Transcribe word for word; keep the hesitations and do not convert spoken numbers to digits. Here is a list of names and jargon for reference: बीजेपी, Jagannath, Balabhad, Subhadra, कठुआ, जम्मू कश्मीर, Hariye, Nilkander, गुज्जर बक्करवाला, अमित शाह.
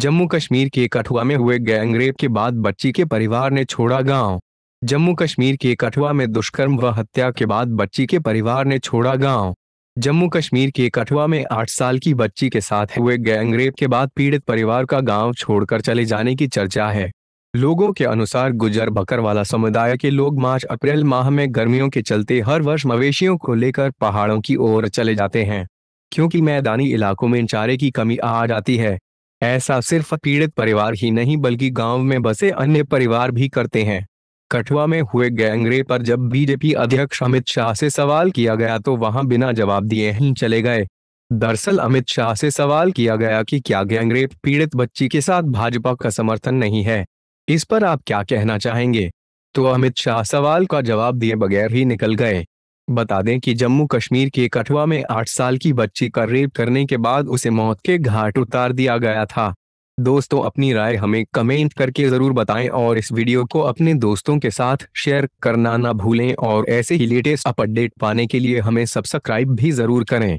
जम्मू कश्मीर के कठुआ में हुए गैंगरेप के बाद बच्ची के परिवार ने छोड़ा गांव। जम्मू कश्मीर के कठुआ में दुष्कर्म व हत्या के बाद बच्ची के परिवार ने छोड़ा गांव। जम्मू कश्मीर के कठुआ में आठ साल की बच्ची के साथ हुए गैंगरेप के बाद पीड़ित परिवार का गांव छोड़कर चले जाने की चर्चा है। लोगों के अनुसार गुज्जर बक्करवाला समुदाय के लोग मार्च अप्रैल माह में गर्मियों के चलते हर वर्ष मवेशियों को लेकर पहाड़ों की ओर चले जाते हैं, क्योंकि मैदानी इलाकों में चारे की कमी आ जाती है। ऐसा सिर्फ पीड़ित परिवार ही नहीं बल्कि गांव में बसे अन्य परिवार भी करते हैं। कठुआ में हुए गैंगरेप पर जब बीजेपी अध्यक्ष अमित शाह से सवाल किया गया तो वहां बिना जवाब दिए ही चले गए। दरअसल अमित शाह से सवाल किया गया कि क्या गैंगरेप पीड़ित बच्ची के साथ भाजपा का समर्थन नहीं है, इस पर आप क्या कहना चाहेंगे, तो अमित शाह सवाल का जवाब दिए बगैर ही निकल गए। बता दें कि जम्मू कश्मीर के कठुआ में आठ साल की बच्ची का रेप करने के बाद उसे मौत के घाट उतार दिया गया था। दोस्तों, अपनी राय हमें कमेंट करके जरूर बताएं और इस वीडियो को अपने दोस्तों के साथ शेयर करना ना भूलें और ऐसे ही लेटेस्ट अपडेट पाने के लिए हमें सब्सक्राइब भी जरूर करें।